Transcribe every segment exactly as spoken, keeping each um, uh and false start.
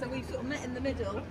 So we've sort of met in the middle.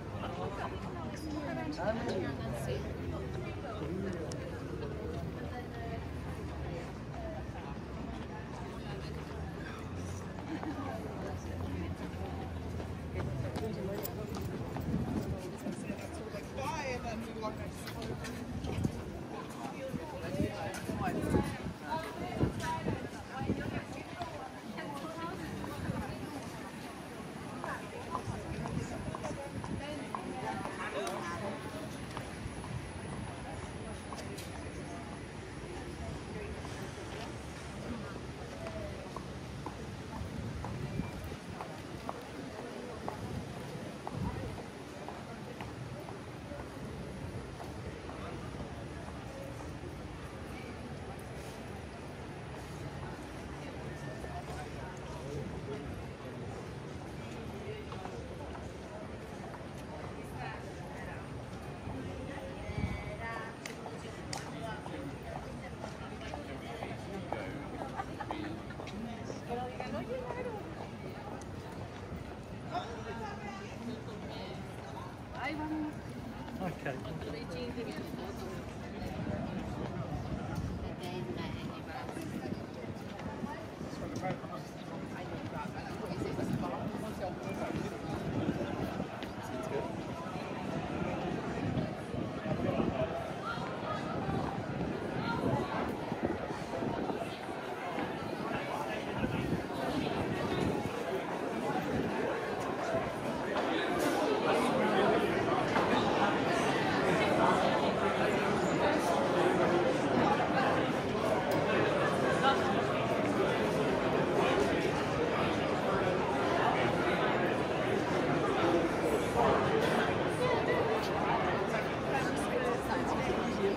Okay.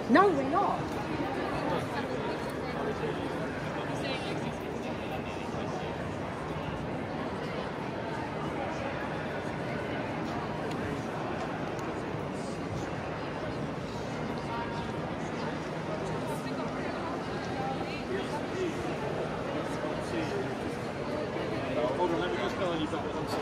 No, we're not. Hold on, let me just go and you put it on side.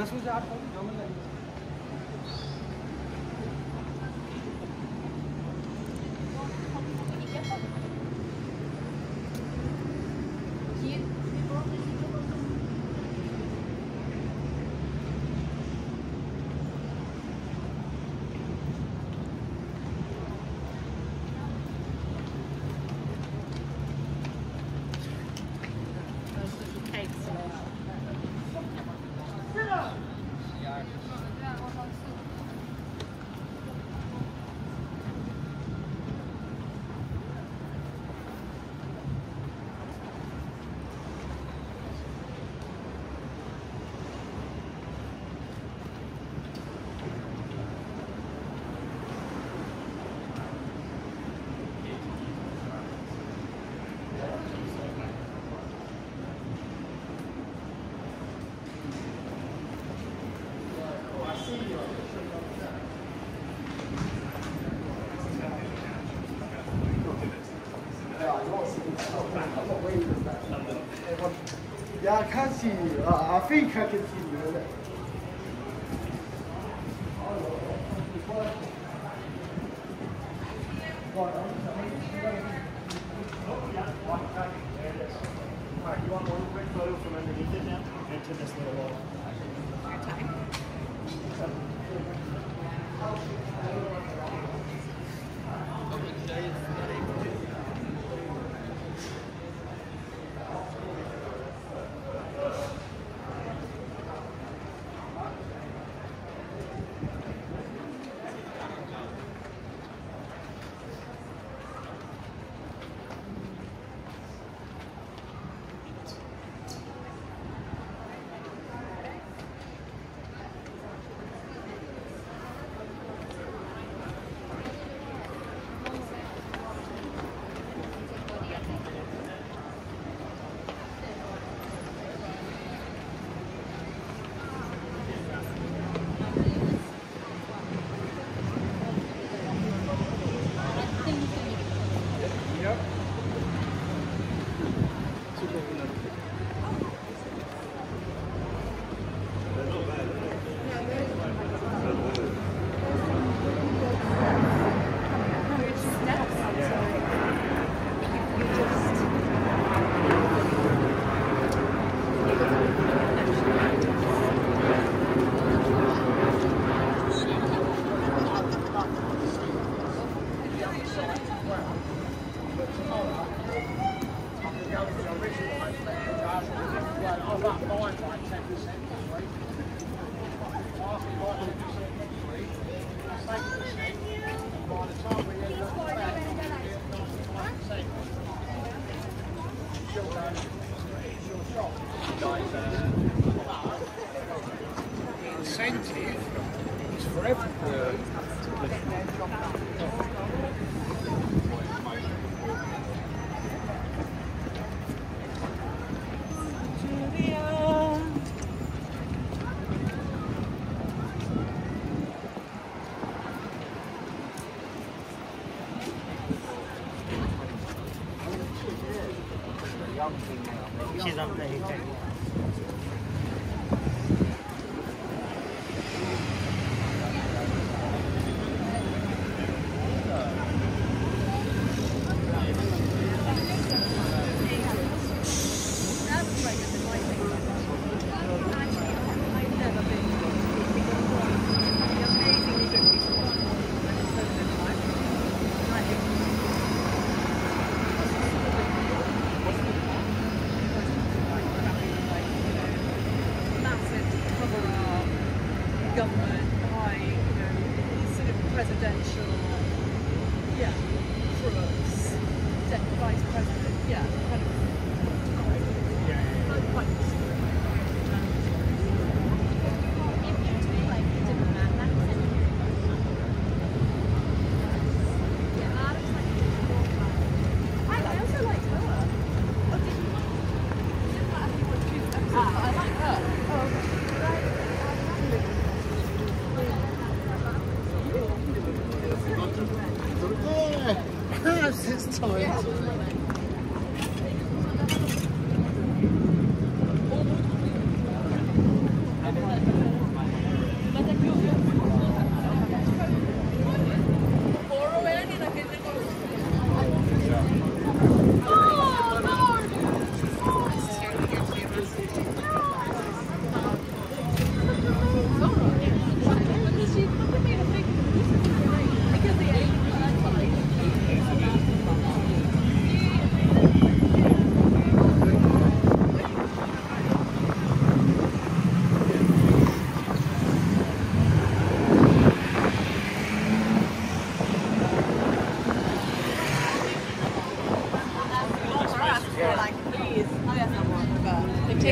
Das muss ja abkommen, German Language. I can't see you. Uh, I think I can see you. Alright, you want one quick photo from underneath it now? Into this little wall. She's up there, okay.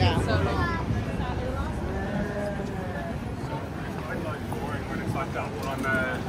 taking so long. It's like boring when it's like that one there.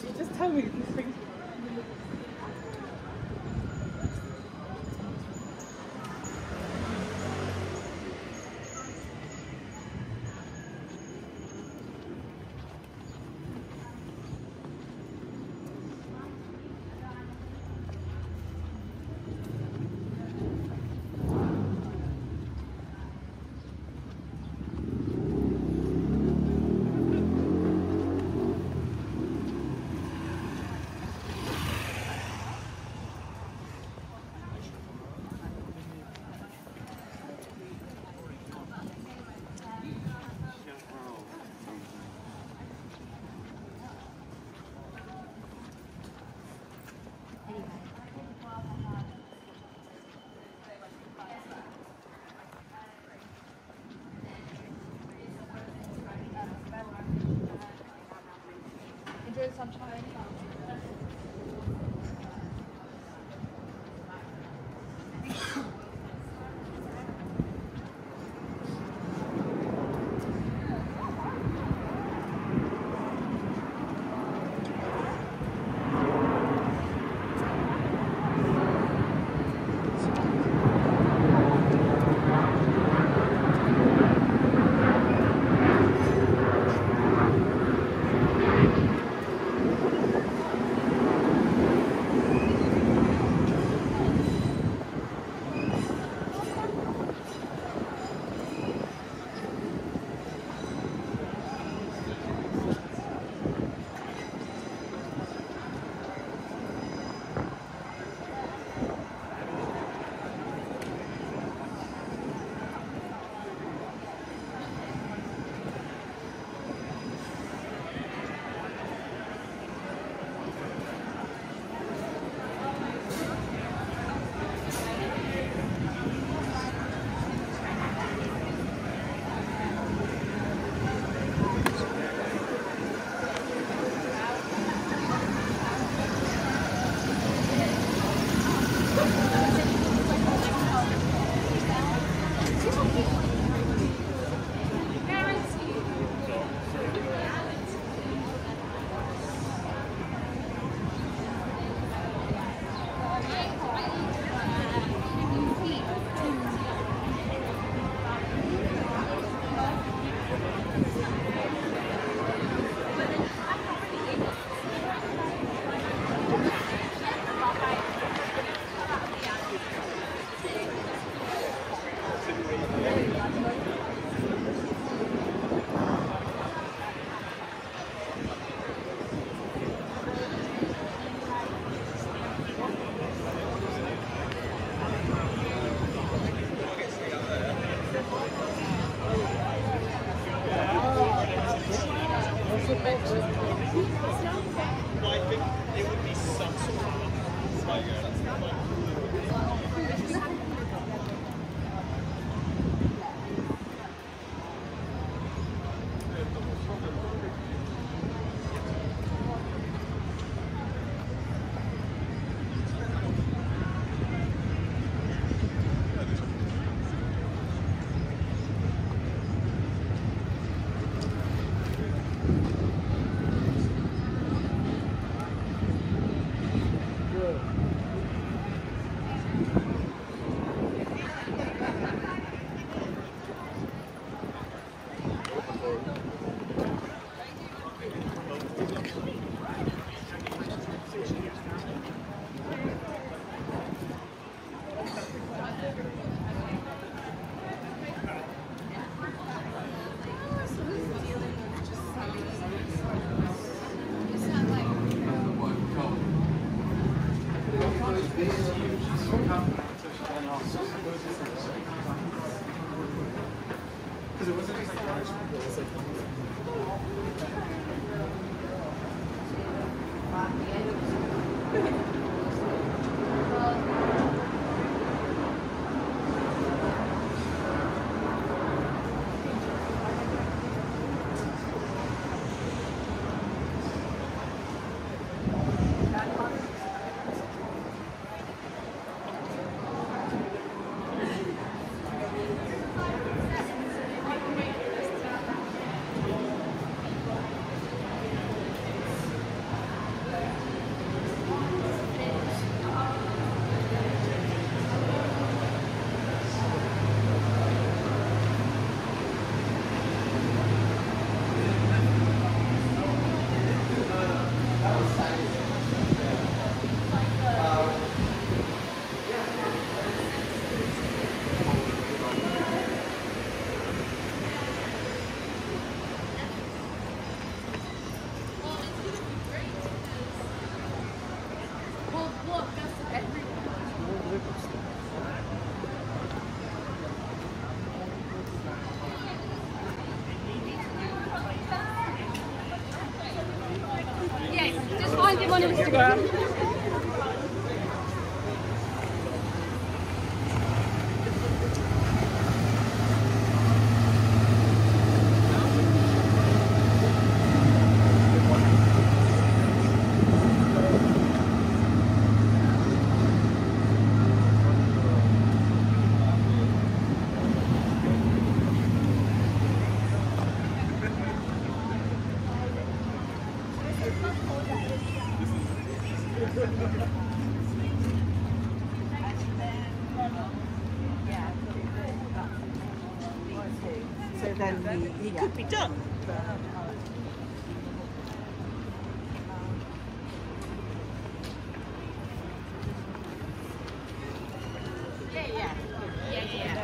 because you just tell me these things. Sometimes. on Instagram. So then he, he could be done. Yeah, yeah. Yeah, yeah.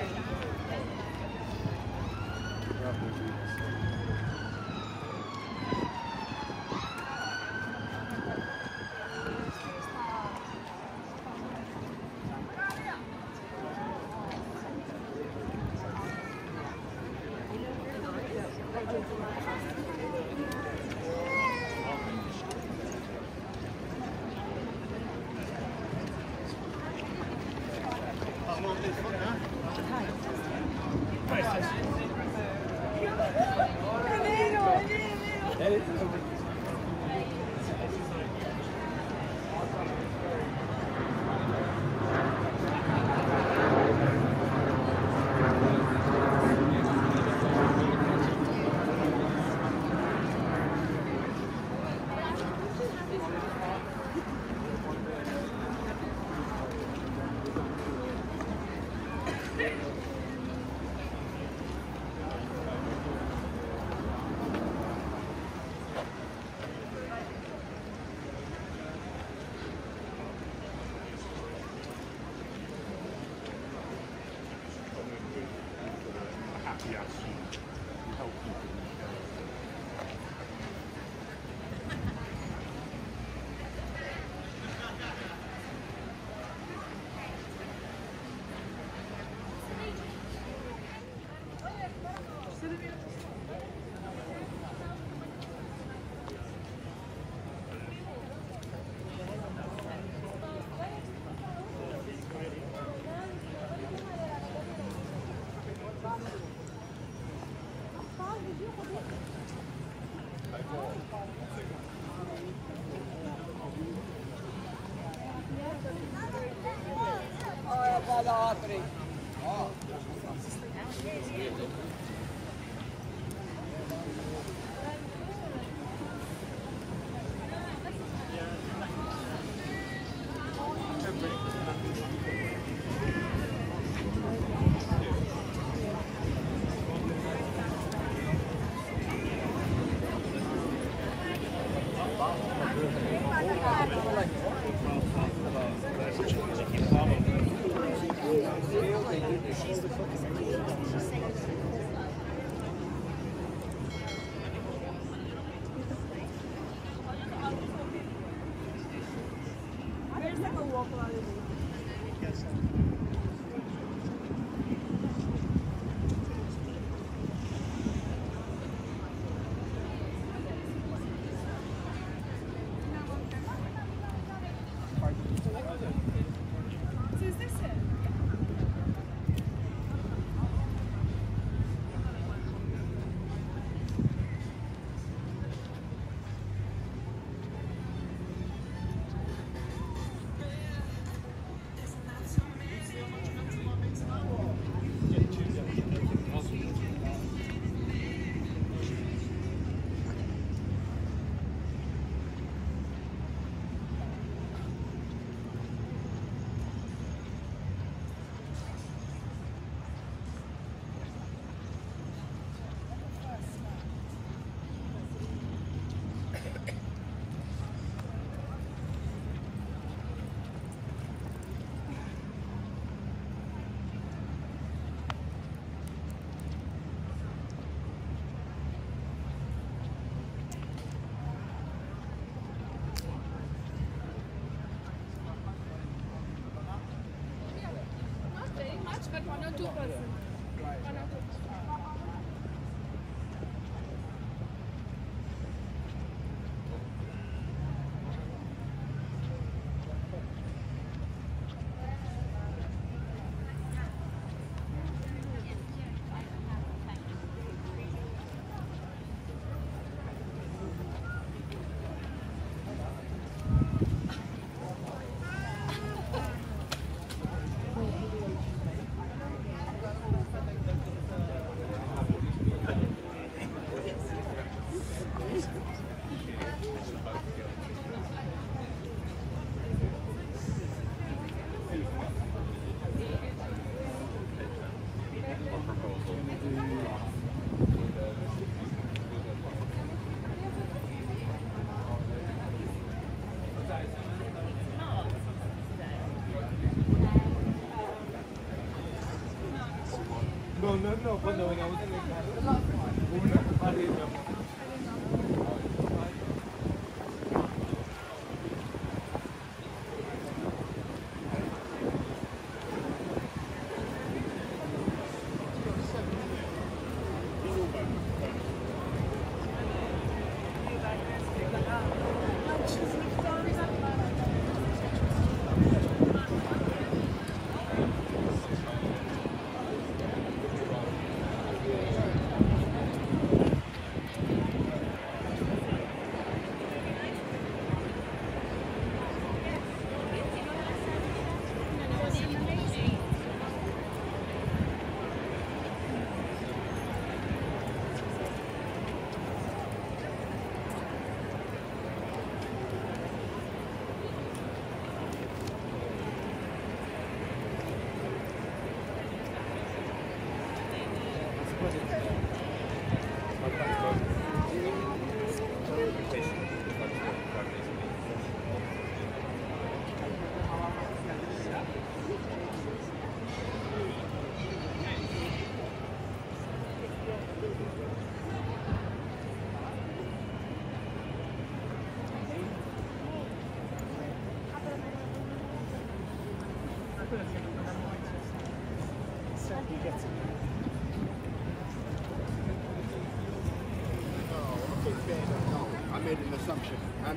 I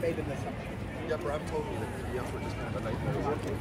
made an assumption. Yeah, but I've told you that the upper is kind of a nightmare working.